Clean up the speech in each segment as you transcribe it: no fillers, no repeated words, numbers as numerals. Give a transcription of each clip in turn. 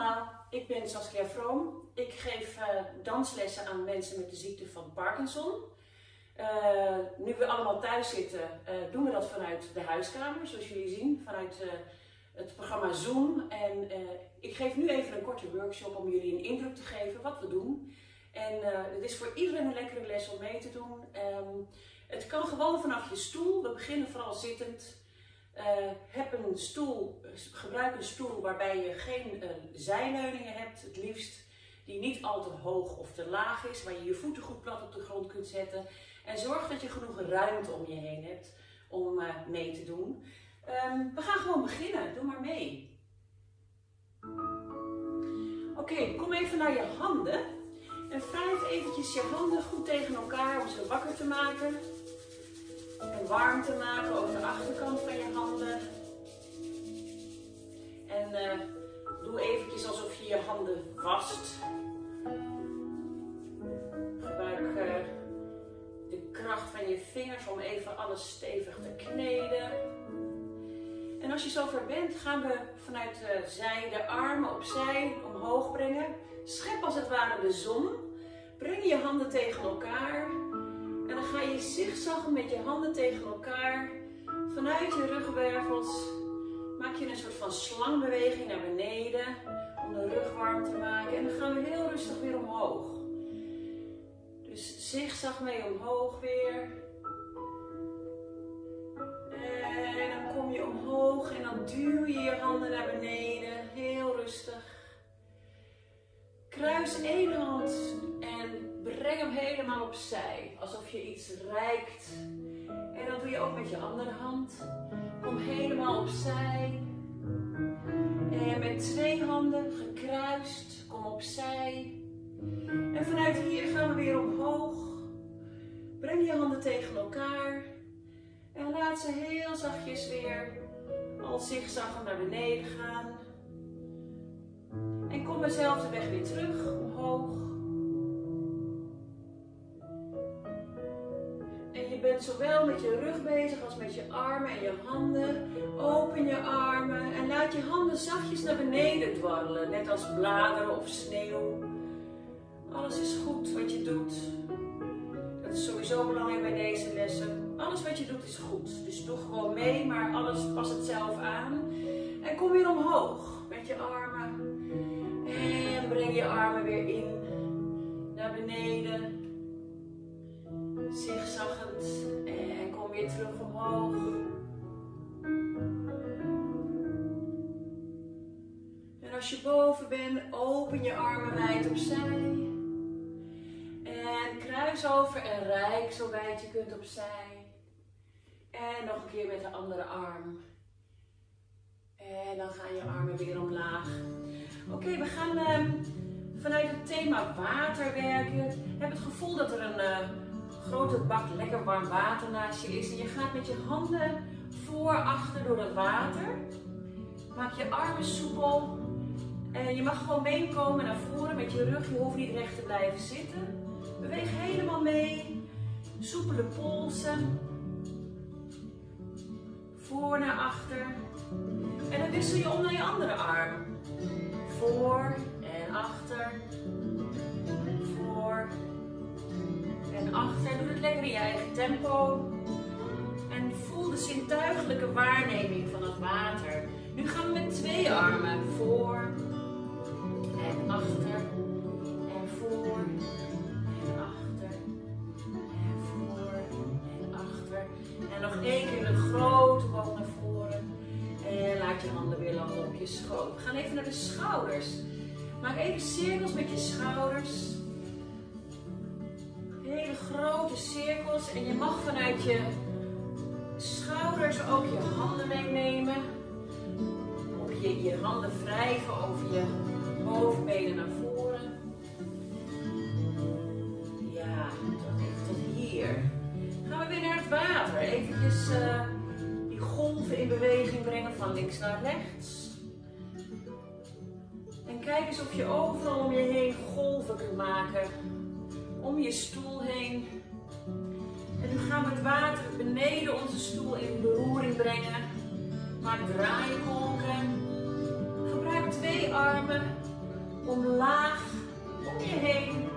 allemaal, ik ben Saskia Vroom. Ik geef danslessen aan mensen met de ziekte van Parkinson. Nu we allemaal thuis zitten, doen we dat vanuit de huiskamer, zoals jullie zien, vanuit het programma Zoom. En ik geef nu even een korte workshop om jullie een indruk te geven wat we doen. En het is voor iedereen een lekkere les om mee te doen. Het kan gewoon vanaf je stoel, we beginnen vooral zittend. Gebruik een stoel waarbij je geen zijleuningen hebt, het liefst die niet al te hoog of te laag is, waar je je voeten goed plat op de grond kunt zetten. En zorg dat je genoeg ruimte om je heen hebt om mee te doen. We gaan gewoon beginnen, doe maar mee. Oké, kom even naar je handen en wrijf eventjes je handen goed tegen elkaar om ze wakker te maken. En warm te maken over de achterkant van je handen. En doe eventjes alsof je je handen wast. Gebruik de kracht van je vingers om even alles stevig te kneden. En als je zover bent, gaan we vanuit de zij de armen opzij omhoog brengen. Schep als het ware de zon. Breng je handen tegen elkaar. En dan ga je zigzaggen met je handen tegen elkaar. Vanuit je ruggenwervels maak je een soort van slangbeweging naar beneden. Om de rug warm te maken. En dan gaan we heel rustig weer omhoog. Dus zigzag mee omhoog weer. En dan kom je omhoog en dan duw je je handen naar beneden. Heel rustig. Kruis één hand en breng hem helemaal opzij, alsof je iets reikt. En dat doe je ook met je andere hand. Kom helemaal opzij. En met twee handen gekruist, kom opzij. En vanuit hier gaan we weer omhoog. Breng je handen tegen elkaar. En laat ze heel zachtjes weer al zigzaggen naar beneden gaan. En kom dezelfde weg weer terug, omhoog. Je bent zowel met je rug bezig als met je armen en je handen. Open je armen en laat je handen zachtjes naar beneden dwarrelen, net als bladeren of sneeuw. Alles is goed wat je doet. Dat is sowieso belangrijk bij deze lessen. Alles wat je doet is goed, dus doe gewoon mee, maar alles pas het zelf aan. En kom weer omhoog met je armen. En breng je armen weer in, naar beneden. Zigzaggend en kom weer terug omhoog. En als je boven bent, open je armen wijd opzij. En kruis over en rijk zo wijd je kunt opzij. En nog een keer met de andere arm. En dan gaan je armen weer omlaag. Oké, we gaan vanuit het thema water werken. Ik heb het gevoel dat er een grote bak lekker warm water naast je is en je gaat met je handen voor, achter door het water. Maak je armen soepel en je mag gewoon meekomen naar voren met je rug. Je hoeft niet recht te blijven zitten. Beweeg helemaal mee. Soepele polsen. Voor naar achter. En dan wissel je om naar je andere arm. Voor en achter. Voor. En achter, doe het lekker in je eigen tempo. En voel de zintuigelijke waarneming van het water. Nu gaan we met twee armen voor en achter. En voor en achter. En voor en achter. En nog één keer een grote boog naar voren. En laat je handen weer landen op je schoot. We gaan even naar de schouders. Maak even cirkels met je schouders. Hele grote cirkels en je mag vanuit je schouders ook je handen meenemen. Of je handen wrijven over je bovenbenen naar voren. Ja, dat even tot hier. Gaan we weer naar het water. Eventjes die golven in beweging brengen van links naar rechts. En kijk eens of je overal om je heen golven kunt maken. Om je stoel heen. En nu gaan we het water beneden onze stoel in beroering brengen. Maak draaikolken. Gebruik twee armen omlaag, om je heen,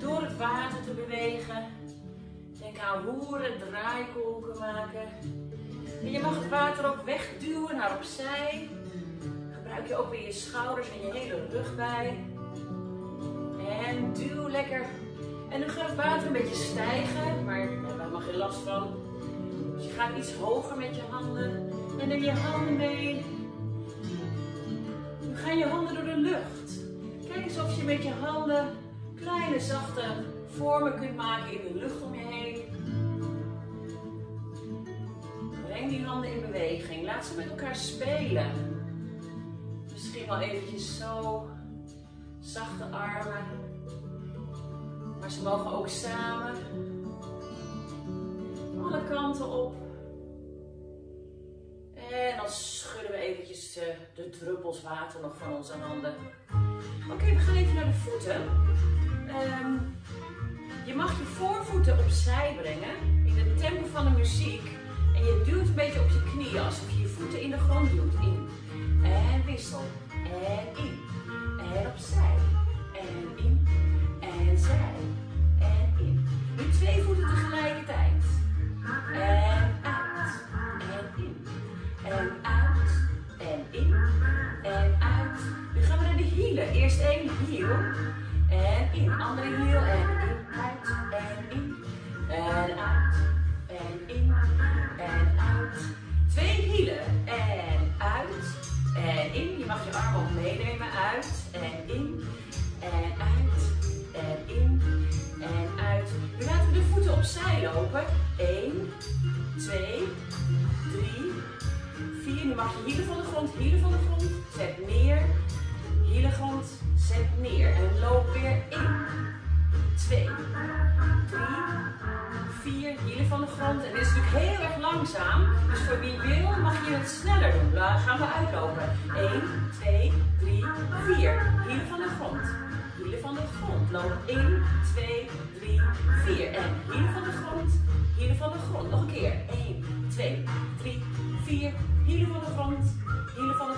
door het water te bewegen. Denk aan roeren, draaikolken maken. En je mag het water ook wegduwen naar opzij. Gebruik je ook weer je schouders en je hele rug bij. En duw lekker. En dan gaat het water een beetje stijgen, maar daar mag je last van. Dus je gaat iets hoger met je handen. En neem je handen mee. Nu gaan je handen door de lucht. Kijk eens of je met je handen kleine, zachte vormen kunt maken in de lucht om je heen. Breng die handen in beweging. Laat ze met elkaar spelen. Misschien wel eventjes zo. Zachte armen. Maar ze mogen ook samen. Alle kanten op. En dan schudden we eventjes de druppels water nog van onze handen. Oké, we gaan even naar de voeten. Je mag je voorvoeten opzij brengen in het tempo van de muziek. En je duwt een beetje op je knieën, alsof je je voeten in de grond duwt. In en wissel. En in. En opzij. En in. En zij. En in. Nu twee voeten tegelijkertijd. En uit. En in. En uit. En in. En uit. Nu gaan we naar de hielen. Eerst één hiel. En in. Andere hiel. En in. Uit. En in. En uit. En in. En uit. Twee hielen. En uit. En in. Je mag je armen ook meenemen. Uit. En in. En uit. En in. En uit. Nu laten we de voeten opzij lopen. 1, 2, 3. 4, nu mag je hielen van de grond, zet neer, hielen grond, zet neer. En loop weer 1, 2, 3, 4, hielen van de grond. En dit is natuurlijk heel erg langzaam, dus voor wie wil mag je het sneller doen. Dan gaan we uitlopen. 1, 2, 3, 4, hielen van de grond, hielen van de grond. Loop 1, 2, 3, 4 en hielen van de grond, hielen van de grond. Nog een keer, 1, 2, 3, 4, hielen van de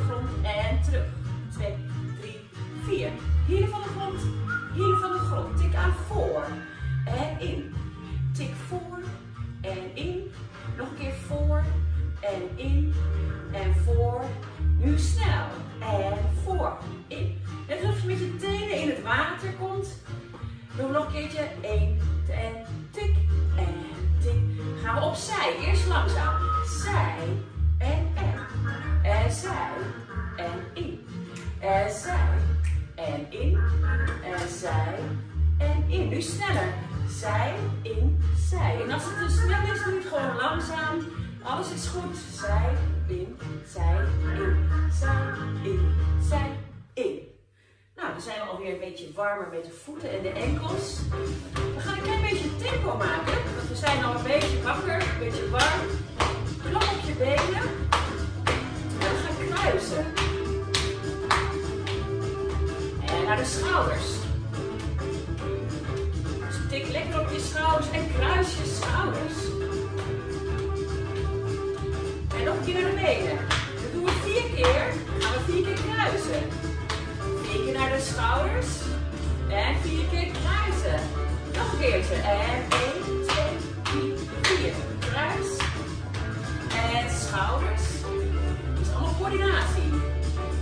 grond en terug. 2, 3, 4. Hielen van de grond. Tik aan voor en in. Tik voor en in. Nog een keer voor en in en voor. Nu snel en voor, in. Net alsof je met je tenen in het water komt. Doe nog een keertje. 1 en tik en tik. Gaan we opzij. Eerst langzaam. Zij. En zij, en in, en zij, en in, en zij, en in. Nu sneller. Zij, in, zij. En als het te snel is, doe het gewoon langzaam. Alles is goed. Zij, in, zij, in, zij, in, zij, in. Nou, dan zijn we alweer een beetje warmer met de voeten en de enkels. We gaan een klein beetje tempo maken. Want we zijn al een beetje wakker, een beetje warm. Klap op je benen. En naar de schouders. Dus tik lekker op je schouders en kruis je schouders. En nog een keer naar de benen. Dat doen we 4 keer. Dan gaan we 4 keer kruisen. 4 keer naar de schouders. En 4 keer kruisen. Nog een keertje. En 1, 2, 3, 4. Kruis. En schouders. Coördinatie.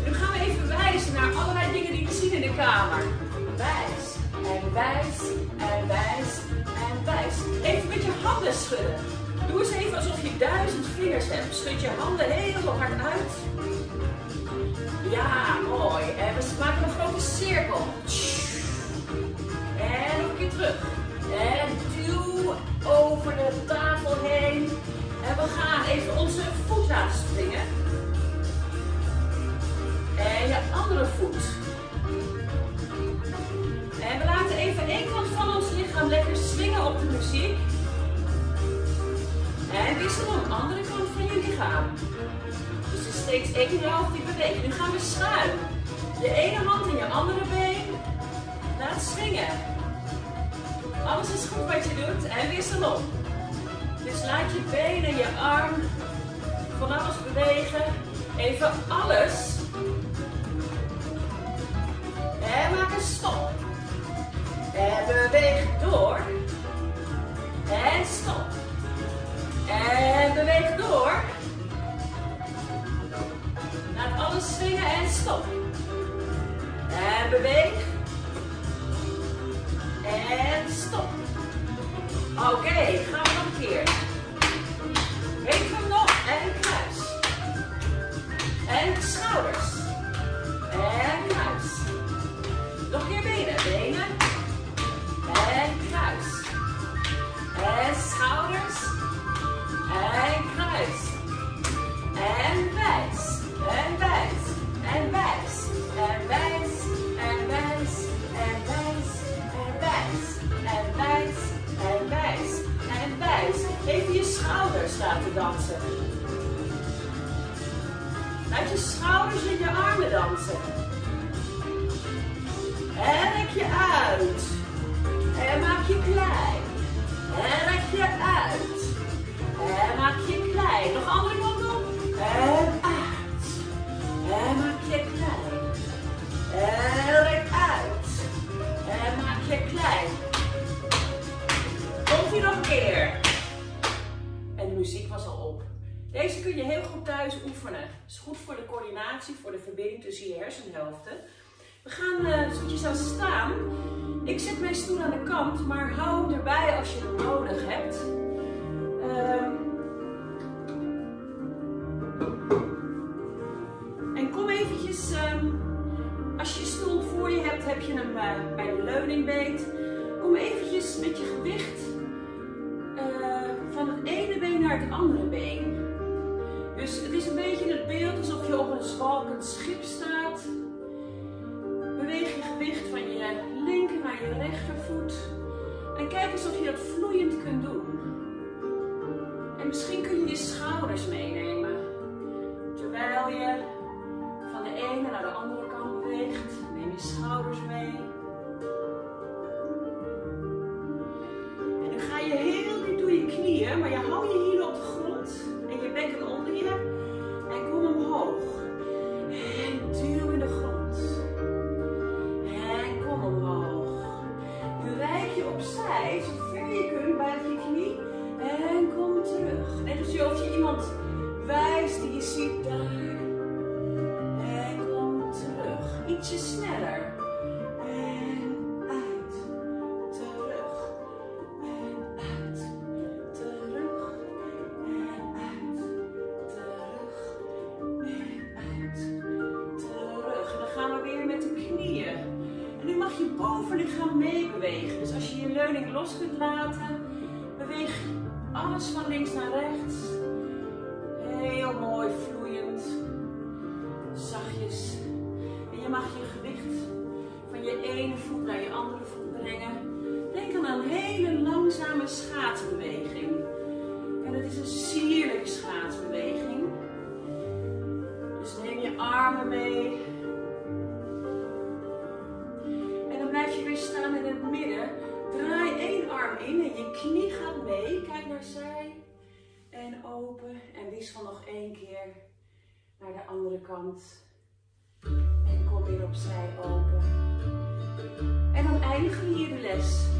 Nu gaan we even wijzen naar allerlei dingen die we zien in de kamer. Wijs en wijs en wijs en wijs. Even met je handen schudden. Doe eens even alsof je 1000 vingers hebt. Schud je handen heel hard uit. Ja, mooi. En we maken een grote cirkel. En nog een keer terug. En duw over de tafel heen. En we gaan even onze voet laten springen. En je andere voet. En we laten even één kant van ons lichaam lekker swingen op de muziek. En wissel aan de andere kant van je lichaam. Dus er is steeds één helft die beweegt. Nu gaan we schuin. Je ene hand in je andere been. Laat swingen. Alles is goed wat je doet. En wissel op. Dus laat je benen, je arm, van alles bewegen. Even alles. En beweeg. En stop. Oké, gaan we nog een keer. Even hem nog en kruis. En schouders. En kruis. Nog een keer benen. Benen. En kruis. En schouders. En kruis. En wijs. En wijs. En wijs. En wijs. En wijs. En wijs. En wijs. En wijs. En wijs. En wijs. Even je schouders laten dansen. Laat je schouders in je armen dansen. En rek je uit. En maak je klein. En rek je uit. En maak je klein. Nog andere kant op. En uit. En maak je klein. En rek uit. En maak je klein. Komt u nog een keer. En de muziek was al op. Deze kun je heel goed thuis oefenen. Het is goed voor de coördinatie, voor de verbinding tussen je hersenhelften. We gaan zoetjes aan staan. Ik zet mijn stoel aan de kant, maar hou hem erbij als je hem nodig hebt. En kom eventjes, als je je stoel voor je hebt, heb je hem bij de leuning beet. Kom eventjes met je gewicht van het ene been naar het andere been. Dus het is een beetje het beeld alsof je op een zwalkend schip staat. Beweeg je gewicht van je linker naar je rechtervoet. En kijk eens of je dat vloeiend kunt doen. En misschien kun je je schouders meenemen. Terwijl je van de ene naar de andere kant beweegt, neem je schouders mee. En nu ga je heel diep door je knieën, maar je houdt je hielen op de grond. En je bekken onder je. En kom omhoog. En duw in de grond. En kom omhoog. Nu wijk je opzij, zo ver je kunt buiten je knie. En kom terug. Net alsof je iemand wijst die je ziet daar. En kom terug. Ietsje sneller. Kunt laten. Beweeg alles van links naar rechts. Heel mooi vloeiend. Zachtjes. En je mag je gewicht van je ene voet naar je andere voet brengen. Denk aan een hele langzame schaatsbeweging. En het is een sierlijke schaatsbeweging. Dus neem je armen mee. En dan blijf je weer staan in het midden. Draai één arm in en je knie gaat mee. Kijk naar zij. En open. En wissel nog één keer naar de andere kant. En kom weer opzij open. En dan eindigen we hier de les.